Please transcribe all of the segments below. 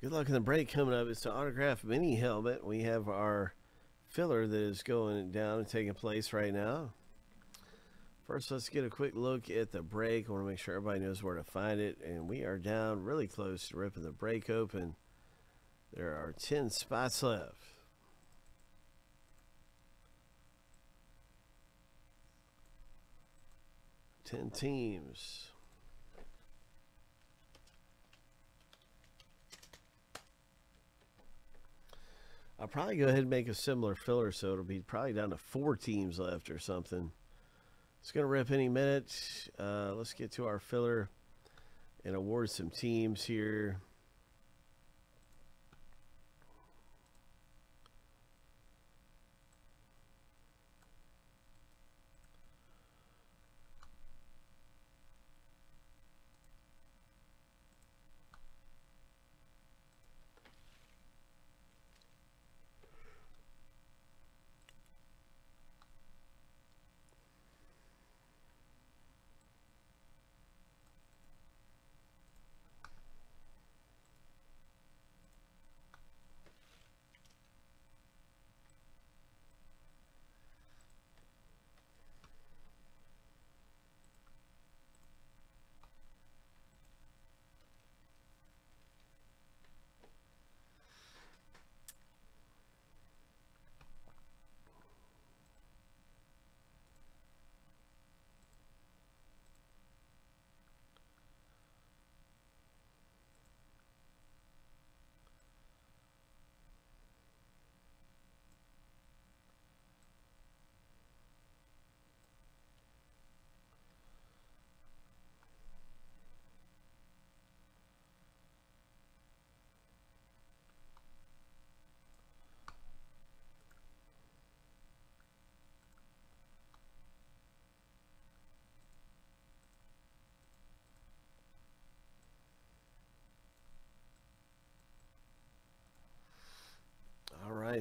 Good Luck in the Break coming up. It's the autograph mini helmet. We have our filler that is going down and taking place right now. First, let's get a quick look at the break. I want to make sure everybody knows where to find it. And we are down really close to ripping the break open. There are 10 spots left. Ten teams. I'll probably go ahead and make a similar filler, so it'll be probably down to 4 teams left or something. It's going to rip any minute. Let's get to our filler and award some teams here.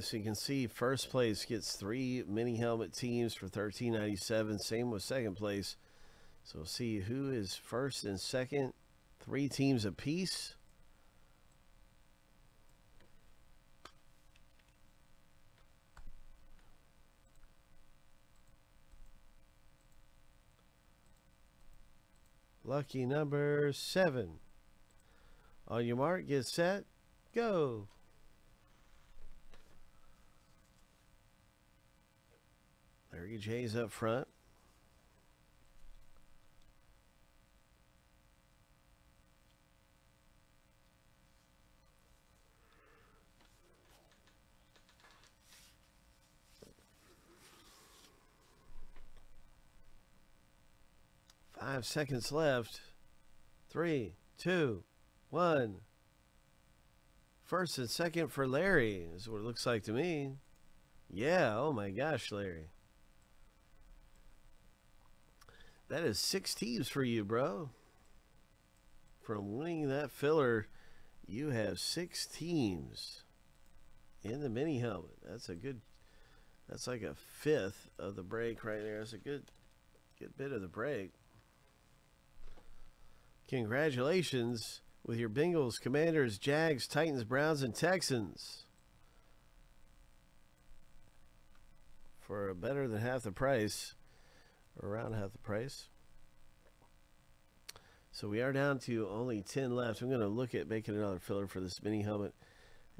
So you can see first place gets 3 mini helmet teams for $13.97. Same with second place. So we'll see who is first and second. 3 teams apiece. Lucky number 7. On your mark, get set, go. Larry J's up front. Five seconds left. 3, 2, 1. First and second for Larry is what it looks like to me. Yeah, oh my gosh, Larry. That is 6 teams for you, bro. From winning that filler, you have 6 teams in the mini helmet. That's a good, that's like a fifth of the break right there. That's a good bit of the break. Congratulations with your Bengals, Commanders, Jags, Titans, Browns, and Texans. For better than half the price. Around half the price. So we are down to only 10 left. I'm going to look at making another filler for this mini helmet.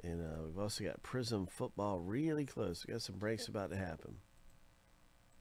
And we've also got Prism Football really close. We've got some breaks about to happen.